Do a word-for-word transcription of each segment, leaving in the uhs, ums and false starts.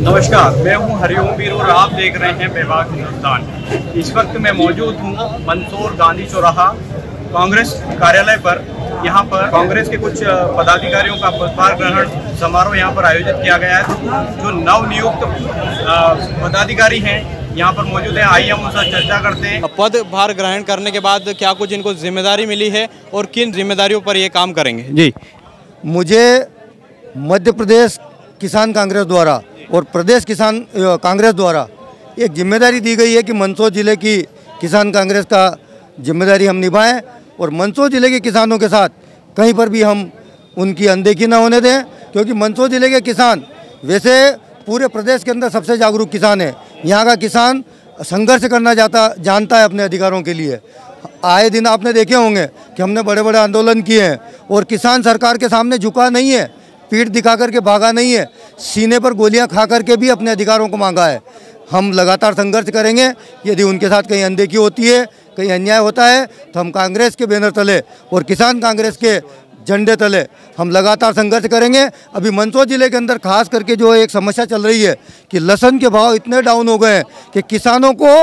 नमस्कार, मैं हूं हरिओम बीर और आप देख रहे हैं बेबाक हिंदुस्तान। इस वक्त मैं मौजूद हूं मंदसौर गांधी चौराहा कांग्रेस कार्यालय पर। यहां पर कांग्रेस के कुछ पदाधिकारियों का पदभार ग्रहण समारोह यहां पर आयोजित किया गया है। जो नवनियुक्त पदाधिकारी हैं यहां पर मौजूद हैं, आइए हम उनसे चर्चा करते हैं। पदभार ग्रहण करने के बाद क्या कुछ इनको जिम्मेदारी मिली है और किन जिम्मेदारियों पर ये काम करेंगे? जी, मुझे मध्य प्रदेश किसान कांग्रेस द्वारा और प्रदेश किसान कांग्रेस द्वारा एक जिम्मेदारी दी गई है कि मंदसौर ज़िले की किसान कांग्रेस का जिम्मेदारी हम निभाएं और मंदसौर ज़िले के किसानों के साथ कहीं पर भी हम उनकी अनदेखी ना होने दें, क्योंकि मंदसौर ज़िले के किसान वैसे पूरे प्रदेश के अंदर सबसे जागरूक किसान है। यहाँ का किसान संघर्ष करना जाता जानता है अपने अधिकारों के लिए। आए दिन आपने देखे होंगे कि हमने बड़े बड़े आंदोलन किए हैं और किसान सरकार के सामने झुका नहीं है, पीठ दिखा करके भागा नहीं है, सीने पर गोलियां खा करके भी अपने अधिकारों को मांगा है। हम लगातार संघर्ष करेंगे। यदि उनके साथ कहीं अनदेखी होती है, कहीं अन्याय होता है, तो हम कांग्रेस के बैनर तले और किसान कांग्रेस के झंडे तले हम लगातार संघर्ष करेंगे। अभी मंदसौर ज़िले के अंदर खास करके जो एक समस्या चल रही है कि लहसुन के भाव इतने डाउन हो गए हैं कि किसानों को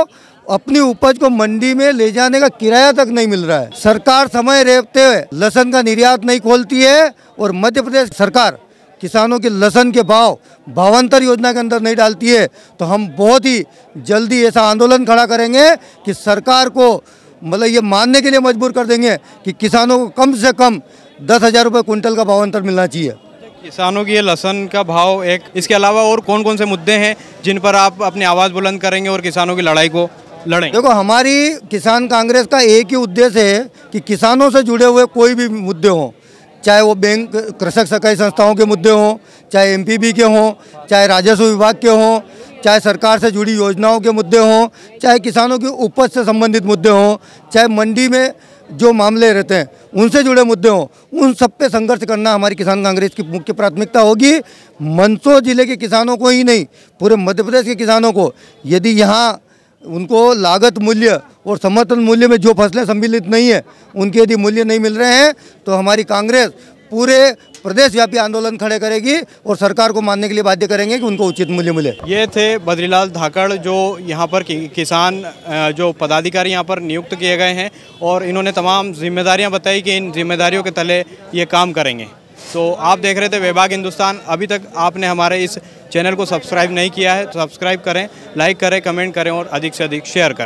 अपनी उपज को मंडी में ले जाने का किराया तक नहीं मिल रहा है। सरकार समय रहते हुए लहसुन का निर्यात नहीं खोलती है और मध्य प्रदेश सरकार किसानों के लहसुन के भाव भावांतर योजना के अंदर नहीं डालती है। तो हम बहुत ही जल्दी ऐसा आंदोलन खड़ा करेंगे कि सरकार को मतलब ये मानने के लिए मजबूर कर देंगे कि किसानों को कम से कम दस हज़ार रुपये कुंटल का भावांतर मिलना चाहिए। किसानों की ये लहसुन का भाव एक, इसके अलावा और कौन कौन से मुद्दे हैं जिन पर आप अपनी आवाज़ बुलंद करेंगे और किसानों की लड़ाई को लड़ें? देखो, हमारी किसान कांग्रेस का एक ही उद्देश्य है कि किसानों से जुड़े हुए कोई भी मुद्दे हों, चाहे वो बैंक कृषक सहकारी संस्थाओं के मुद्दे हों, चाहे एमपीबी के हों, चाहे राजस्व विभाग के हों, चाहे सरकार से जुड़ी योजनाओं के मुद्दे हों, चाहे किसानों की उपज से संबंधित मुद्दे हों, चाहे मंडी में जो मामले रहते हैं उनसे जुड़े मुद्दे हों, उन सब पे संघर्ष करना हमारी किसान कांग्रेस की मुख्य प्राथमिकता होगी। मंदसौर ज़िले के किसानों को ही नहीं, पूरे मध्य प्रदेश के किसानों को यदि यहाँ उनको लागत मूल्य और समर्थन मूल्य में जो फसलें सम्मिलित नहीं है उनके यदि मूल्य नहीं मिल रहे हैं तो हमारी कांग्रेस पूरे प्रदेशव्यापी आंदोलन खड़े करेगी और सरकार को मानने के लिए बाध्य करेंगे कि उनको उचित मूल्य मिले। ये थे बद्रीलाल धाकड़, जो यहाँ पर कि, किसान जो पदाधिकारी यहाँ पर नियुक्त किए गए हैं और इन्होंने तमाम जिम्मेदारियाँ बताई कि इन जिम्मेदारियों के तले ये काम करेंगे। तो आप देख रहे थे बेबाक हिंदुस्तान। अभी तक आपने हमारे इस चैनल को सब्सक्राइब नहीं किया है तो सब्सक्राइब करें, लाइक करें, कमेंट करें और अधिक से अधिक शेयर करें।